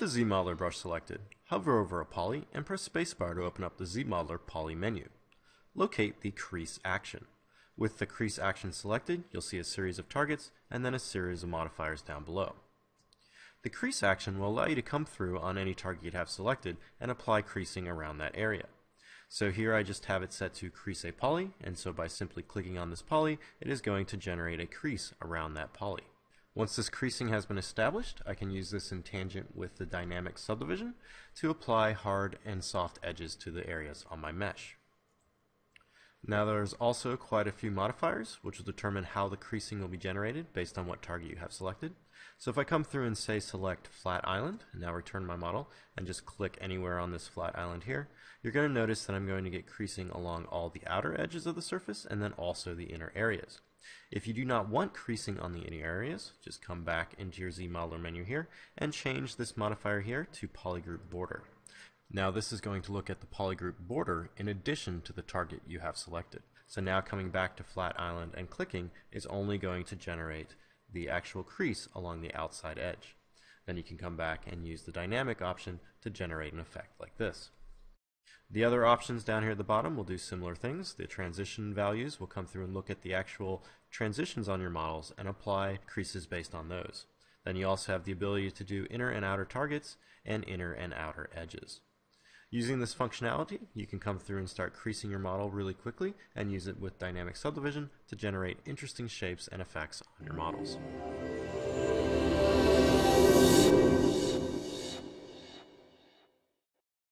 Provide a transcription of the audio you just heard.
With the Z Modeler brush selected, hover over a poly and press spacebar to open up the Z Modeler poly menu. Locate the crease action. With the crease action selected, you'll see a series of targets and then a series of modifiers down below. The crease action will allow you to come through on any target you have selected and apply creasing around that area. So here I just have it set to crease a poly, and so by simply clicking on this poly, it is going to generate a crease around that poly. Once this creasing has been established, I can use this in tangent with the dynamic subdivision to apply hard and soft edges to the areas on my mesh. Now there's also quite a few modifiers which will determine how the creasing will be generated based on what target you have selected. So if I come through and say select flat island, and now return my model, and just click anywhere on this flat island here, you're going to notice that I'm going to get creasing along all the outer edges of the surface and then also the inner areas. If you do not want creasing on the inner areas, just come back into your Z Modeler menu here and change this modifier here to Polygroup Border. Now this is going to look at the polygroup border in addition to the target you have selected. So now coming back to Flat Island and clicking is only going to generate the actual crease along the outside edge. Then you can come back and use the dynamic option to generate an effect like this. The other options down here at the bottom will do similar things. The transition values will come through and look at the actual transitions on your models and apply creases based on those. Then you also have the ability to do inner and outer targets and inner and outer edges. Using this functionality, you can come through and start creasing your model really quickly and use it with dynamic subdivision to generate interesting shapes and effects on your models.